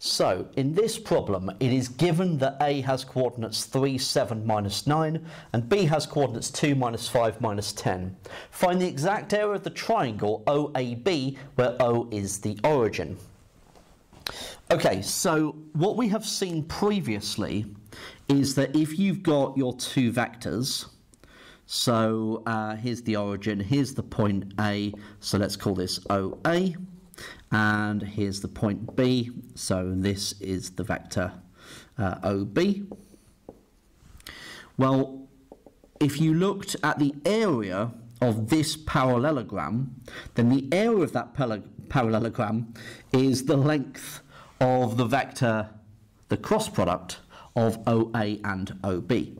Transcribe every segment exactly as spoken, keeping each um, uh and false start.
So in this problem, it is given that A has coordinates three, seven, minus nine, and B has coordinates two, minus five, minus ten. Find the exact area of the triangle O A B where O is the origin. Okay, so what we have seen previously is that if you've got your two vectors, so uh, here's the origin, here's the point A, so let's call this O A. And here's the point B, so this is the vector uh, O B. Well, if you looked at the area of this parallelogram, then the area of that parallelogram is the length of the vector, the cross product of O A and O B.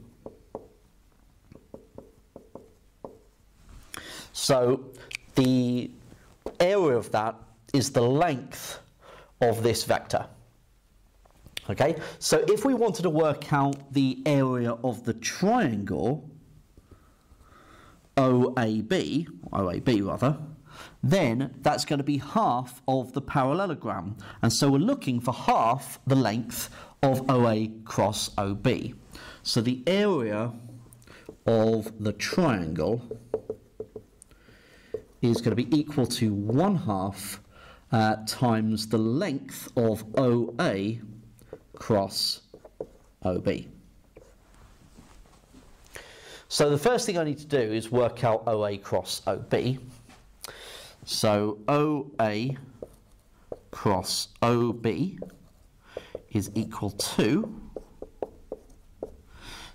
So the area of that is the length of this vector. Okay, so if we wanted to work out the area of the triangle O A B, O A B rather, then that's going to be half of the parallelogram. And so we're looking for half the length of O A cross O B. So the area of the triangle is going to be equal to one half Uh, times the length of O A cross O B. So the first thing I need to do is work out O A cross O B. So O A cross O B is equal to,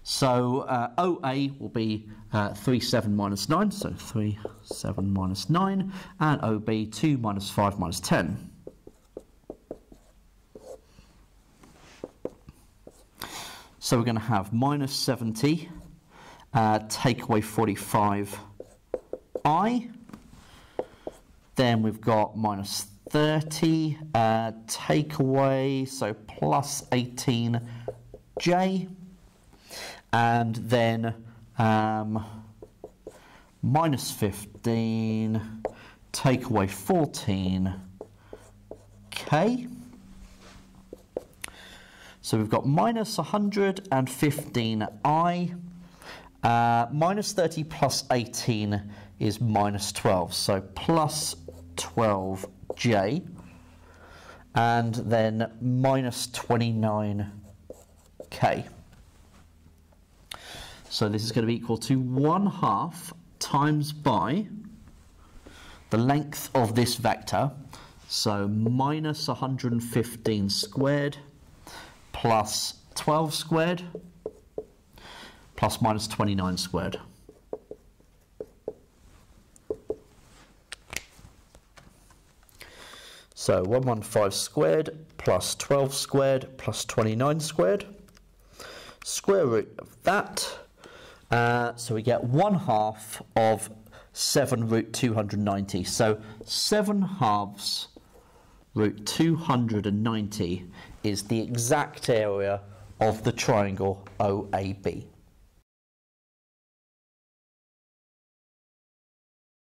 so uh, O A will be uh, three, seven, minus nine, so three, seven, minus nine, and O B two, minus five, minus ten. So we're going to have minus seventy, uh, take away forty-five i, then we've got minus thirty, uh, take away, so plus eighteen j, and then um, minus fifteen, take away fourteen k. So we've got minus one hundred fifteen i, uh, minus thirty plus eighteen is minus twelve, so plus twelve j, and then minus twenty-nine k. So this is going to be equal to one half times by the length of this vector, so minus one hundred fifteen squared plus twelve squared plus minus twenty-nine squared. So one hundred fifteen squared plus twelve squared plus twenty-nine squared, square root of that. Uh, so we get one half of seven root two hundred ninety. So seven halves root two hundred ninety is the exact area of the triangle O A B.